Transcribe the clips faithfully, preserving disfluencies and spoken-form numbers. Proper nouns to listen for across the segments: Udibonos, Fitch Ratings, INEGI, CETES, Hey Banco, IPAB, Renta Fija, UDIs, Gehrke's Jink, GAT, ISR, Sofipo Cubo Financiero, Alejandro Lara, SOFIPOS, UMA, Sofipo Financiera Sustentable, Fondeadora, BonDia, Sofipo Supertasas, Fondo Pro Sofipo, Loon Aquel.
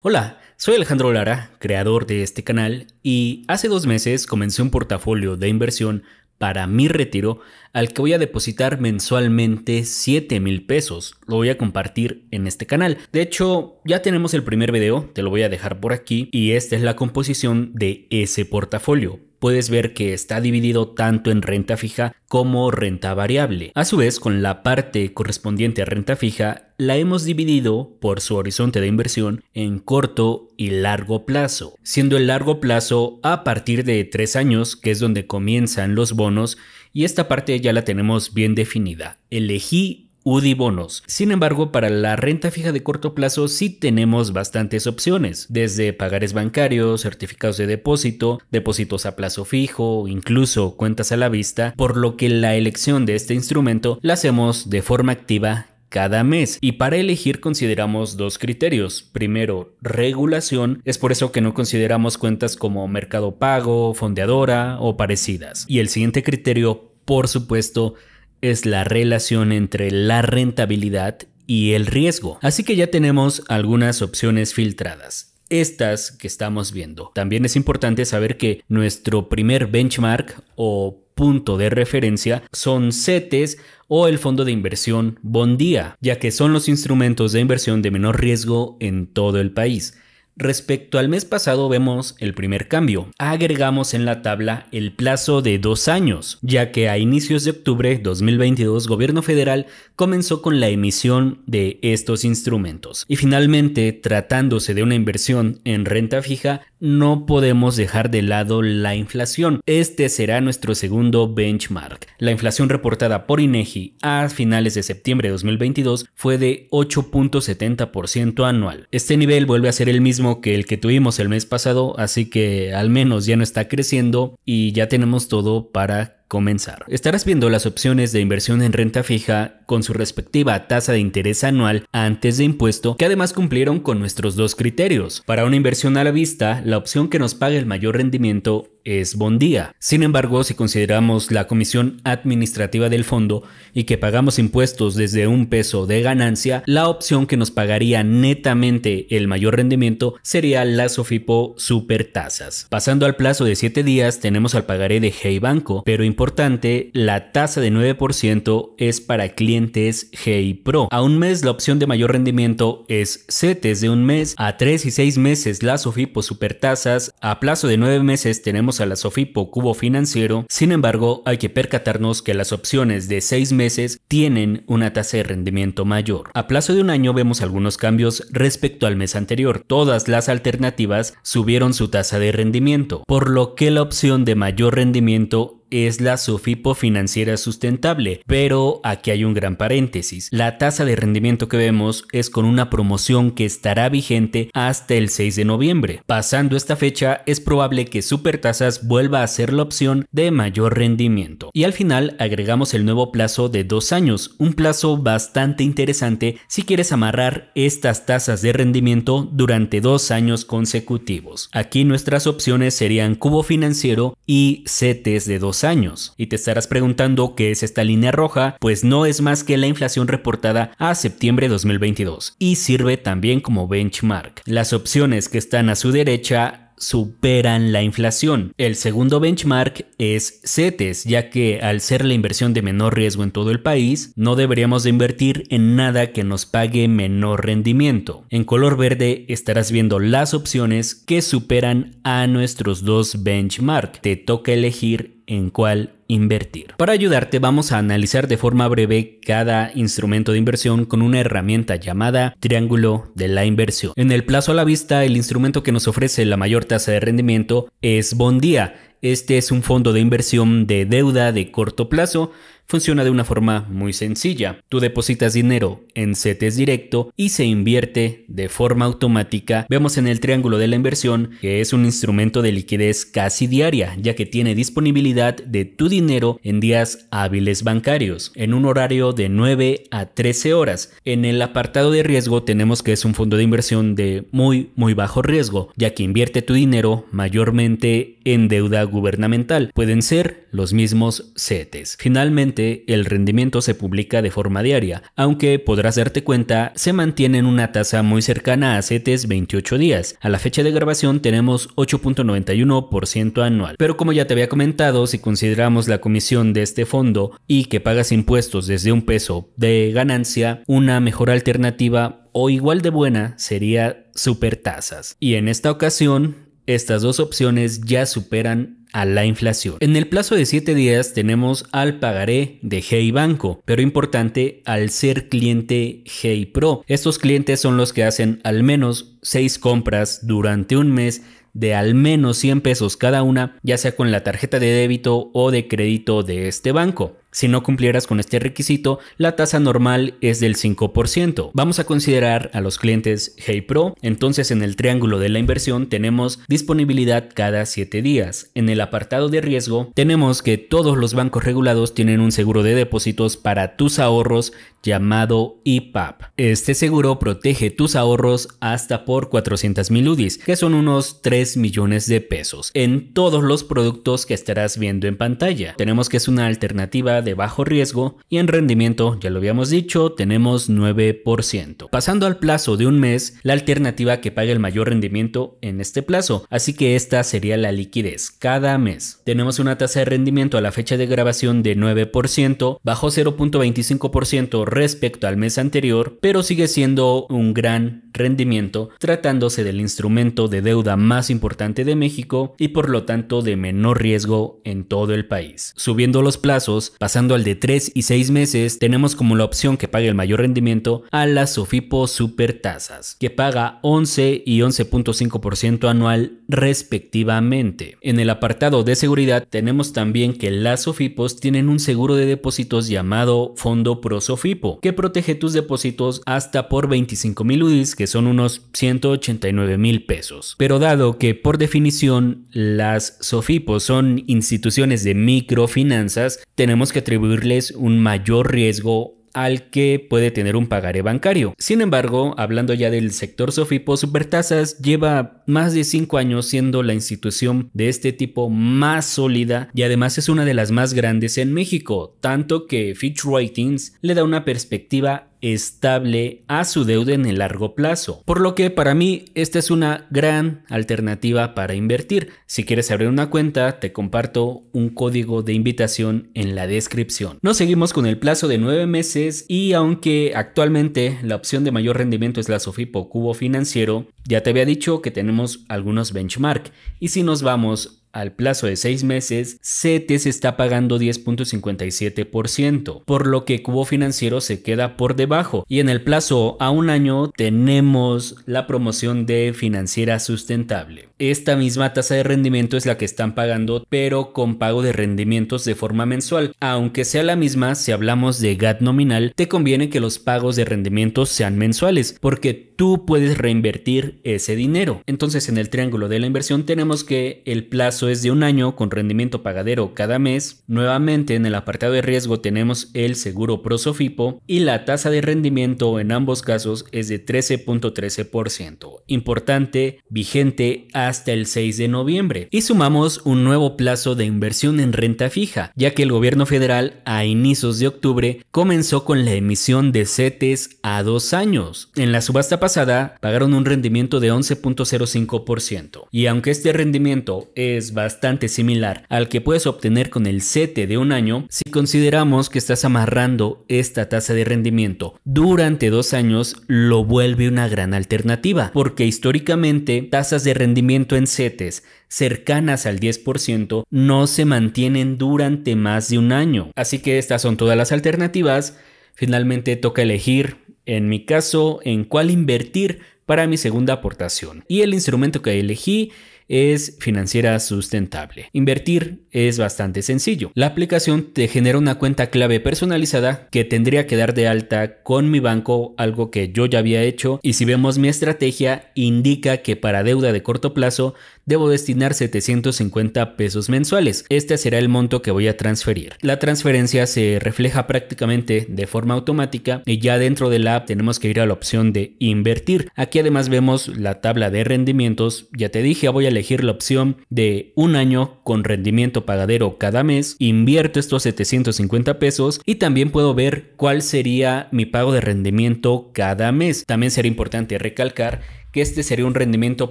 Hola, soy Alejandro Lara, creador de este canal, y hace dos meses comencé un portafolio de inversión para mi retiro al que voy a depositar mensualmente siete mil pesos. Lo voy a compartir en este canal. De hecho, ya tenemos el primer video, te lo voy a dejar por aquí, y esta es la composición de ese portafolio. Puedes ver que está dividido tanto en renta fija como renta variable. A su vez, con la parte correspondiente a renta fija, la hemos dividido por su horizonte de inversión en corto y largo plazo, siendo el largo plazo a partir de tres años, que es donde comienzan los bonos, y esta parte ya la tenemos bien definida. Elegí Udibonos. Sin embargo, para la renta fija de corto plazo sí tenemos bastantes opciones, desde pagares bancarios, certificados de depósito, depósitos a plazo fijo, incluso cuentas a la vista, por lo que la elección de este instrumento la hacemos de forma activa cada mes. Y para elegir consideramos dos criterios. Primero, regulación. Es por eso que no consideramos cuentas como Mercado Pago, Fondeadora o parecidas. Y el siguiente criterio, por supuesto, es la relación entre la rentabilidad y el riesgo. Así que ya tenemos algunas opciones filtradas, estas que estamos viendo. También es importante saber que nuestro primer benchmark o punto de referencia son CETES o el fondo de inversión BonDia, ya que son los instrumentos de inversión de menor riesgo en todo el país. Respecto al mes pasado vemos el primer cambio. Agregamos en la tabla el plazo de dos años, ya que a inicios de octubre de dos mil veintidós gobierno federal comenzó con la emisión de estos instrumentos. Y finalmente, tratándose de una inversión en renta fija, no podemos dejar de lado la inflación. Este será nuestro segundo benchmark. La inflación reportada por INEGI a finales de septiembre de dos mil veintidós fue de ocho punto setenta por ciento anual. Este nivel vuelve a ser el mismo que el que tuvimos el mes pasado, así que al menos ya no está creciendo y ya tenemos todo para comenzar. Estarás viendo las opciones de inversión en renta fija con su respectiva tasa de interés anual antes de impuesto, que además cumplieron con nuestros dos criterios. Para una inversión a la vista, la opción que nos pague el mayor rendimiento es BonDia. Sin embargo, si consideramos la comisión administrativa del fondo y que pagamos impuestos desde un peso de ganancia, la opción que nos pagaría netamente el mayor rendimiento sería la Sofipo Supertasas. Pasando al plazo de siete días, tenemos al pagaré de Hey Banco, pero importante, la tasa de nueve por ciento es para clientes Hey Pro. A un mes la opción de mayor rendimiento es CETES de un mes, a tres y seis meses la Sofipo Supertasas, a plazo de nueve meses tenemos a la Sofipo Cubo Financiero. Sin embargo, hay que percatarnos que las opciones de seis meses tienen una tasa de rendimiento mayor. A plazo de un año vemos algunos cambios respecto al mes anterior. Todas las alternativas subieron su tasa de rendimiento, por lo que la opción de mayor rendimiento es la Sofipo Financiera Sustentable, pero aquí hay un gran paréntesis. La tasa de rendimiento que vemos es con una promoción que estará vigente hasta el seis de noviembre. Pasando esta fecha, es probable que Supertasas vuelva a ser la opción de mayor rendimiento. Y al final agregamos el nuevo plazo de dos años, un plazo bastante interesante si quieres amarrar estas tasas de rendimiento durante dos años consecutivos. Aquí nuestras opciones serían Cubo Financiero y CETES de dos años. Y te estarás preguntando qué es esta línea roja, pues no es más que la inflación reportada a septiembre de dos mil veintidós y sirve también como benchmark. Las opciones que están a su derecha superan la inflación. El segundo benchmark es CETES, ya que al ser la inversión de menor riesgo en todo el país, no deberíamos de invertir en nada que nos pague menor rendimiento. En color verde estarás viendo las opciones que superan a nuestros dos benchmark. Te toca elegir en cuál invertir. Para ayudarte vamos a analizar de forma breve cada instrumento de inversión con una herramienta llamada triángulo de la inversión. En el plazo a la vista, el instrumento que nos ofrece la mayor tasa de rendimiento es BonDia. Este es un fondo de inversión de deuda de corto plazo. Funciona de una forma muy sencilla. Tú depositas dinero en CETES directo y se invierte de forma automática. Vemos en el triángulo de la inversión que es un instrumento de liquidez casi diaria, ya que tiene disponibilidad de tu dinero en días hábiles bancarios, en un horario de nueve a trece horas. En el apartado de riesgo tenemos que es un fondo de inversión de muy, muy bajo riesgo, ya que invierte tu dinero mayormente en deuda gubernamental. Pueden ser los mismos CETES. Finalmente, Finalmente, el rendimiento se publica de forma diaria, aunque podrás darte cuenta, se mantiene en una tasa muy cercana a CETES veintiocho días. A la fecha de grabación tenemos ocho punto noventa y uno por ciento anual. Pero como ya te había comentado, si consideramos la comisión de este fondo y que pagas impuestos desde un peso de ganancia, una mejor alternativa o igual de buena sería Supertasas. Y en esta ocasión, estas dos opciones ya superan a la inflación. En el plazo de siete días tenemos al pagaré de Hey Banco, pero importante, al ser cliente Hey Pro. Estos clientes son los que hacen al menos seis compras durante un mes de al menos cien pesos cada una, ya sea con la tarjeta de débito o de crédito de este banco. Si no cumplieras con este requisito, la tasa normal es del cinco por ciento. Vamos a considerar a los clientes Hey Pro. Entonces, en el triángulo de la inversión tenemos disponibilidad cada siete días. En el apartado de riesgo tenemos que todos los bancos regulados tienen un seguro de depósitos para tus ahorros llamado I P A B. Este seguro protege tus ahorros hasta por cuatrocientos mil U D I s, que son unos tres millones de pesos, en todos los productos que estarás viendo en pantalla. Tenemos que es una alternativa de bajo riesgo y en rendimiento, ya lo habíamos dicho, tenemos nueve por ciento. Pasando al plazo de un mes, la alternativa que pague el mayor rendimiento en este plazo, así que esta sería la liquidez cada mes. Tenemos una tasa de rendimiento a la fecha de grabación de nueve por ciento, bajó cero punto veinticinco por ciento respecto al mes anterior, pero sigue siendo un gran rendimiento tratándose del instrumento de deuda más importante de México y por lo tanto de menor riesgo en todo el país. Subiendo los plazos, pasando al de tres y seis meses, tenemos como la opción que pague el mayor rendimiento a la Sofipo Supertasas, que paga once y once punto cinco por ciento anual respectivamente. En el apartado de seguridad tenemos también que las Sofipos tienen un seguro de depósitos llamado Fondo Pro Sofipo, que protege tus depósitos hasta por veinticinco mil U D I s, que son unos ciento ochenta y nueve mil pesos. Pero dado que por definición las Sofipos son instituciones de microfinanzas, tenemos que atribuirles un mayor riesgo al que puede tener un pagaré bancario. Sin embargo, hablando ya del sector Sofipo, Supertasas lleva más de cinco años siendo la institución de este tipo más sólida y además es una de las más grandes en México, tanto que Fitch Ratings le da una perspectiva estable a su deuda en el largo plazo, por lo que para mí esta es una gran alternativa para invertir. Si quieres abrir una cuenta, te comparto un código de invitación en la descripción. Nos seguimos con el plazo de nueve meses y aunque actualmente la opción de mayor rendimiento es la Sofipo Cubo Financiero, ya te había dicho que tenemos algunos benchmark y si nos vamos al plazo de seis meses, CETES está pagando diez punto cincuenta y siete por ciento, por lo que Cubo Financiero se queda por debajo. Y en el plazo a un año tenemos la promoción de Financiera Sustentable. Esta misma tasa de rendimiento es la que están pagando, pero con pago de rendimientos de forma mensual. Aunque sea la misma, si hablamos de G A T nominal, te conviene que los pagos de rendimientos sean mensuales, porque tú puedes reinvertir ese dinero. Entonces, en el triángulo de la inversión tenemos que el plazo es de un año con rendimiento pagadero cada mes. Nuevamente en el apartado de riesgo tenemos el seguro Pro Sofipo y la tasa de rendimiento en ambos casos es de trece punto trece por ciento. Importante, vigente hasta el seis de noviembre. Y sumamos un nuevo plazo de inversión en renta fija, ya que el gobierno federal a inicios de octubre comenzó con la emisión de CETES a dos años. En la subasta pasada pagaron un rendimiento de once punto cero cinco por ciento y aunque este rendimiento es bastante similar al que puedes obtener con el CETE de un año, si consideramos que estás amarrando esta tasa de rendimiento durante dos años, lo vuelve una gran alternativa, porque históricamente tasas de rendimiento en CETES cercanas al diez por ciento no se mantienen durante más de un año. Así que estas son todas las alternativas. Finalmente toca elegir, en mi caso, en cuál invertir para mi segunda aportación. Y el instrumento que elegí es Financiera Sustentable. Invertir es bastante sencillo. La aplicación te genera una cuenta clave personalizada que tendría que dar de alta con mi banco, algo que yo ya había hecho. Y si vemos mi estrategia, indica que para deuda de corto plazo debo destinar setecientos cincuenta pesos mensuales. Este será el monto que voy a transferir. La transferencia se refleja prácticamente de forma automática y ya dentro de la app tenemos que ir a la opción de invertir. Aquí además vemos la tabla de rendimientos. Ya te dije, voy a elegir la opción de un año con rendimiento pagadero cada mes, invierto estos setecientos cincuenta pesos y también puedo ver cuál sería mi pago de rendimiento cada mes. También sería importante recalcar que este sería un rendimiento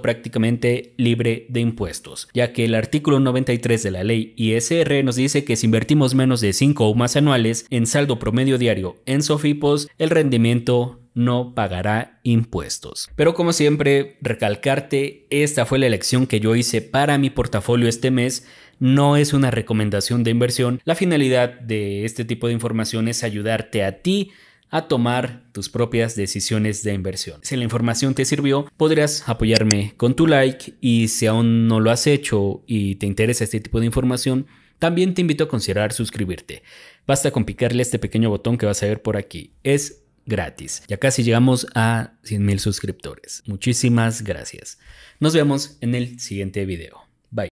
prácticamente libre de impuestos, ya que el artículo noventa y tres de la ley I S R nos dice que si invertimos menos de cinco UMAs anuales en saldo promedio diario en SOFIPOS, el rendimiento no pagará impuestos. Pero como siempre, recalcarte, esta fue la elección que yo hice para mi portafolio este mes. No es una recomendación de inversión. La finalidad de este tipo de información es ayudarte a ti a tomar tus propias decisiones de inversión. Si la información te sirvió, podrías apoyarme con tu like, y si aún no lo has hecho y te interesa este tipo de información, también te invito a considerar suscribirte. Basta con picarle este pequeño botón que vas a ver por aquí. Es gratis. Ya casi llegamos a cien mil suscriptores. Muchísimas gracias. Nos vemos en el siguiente video.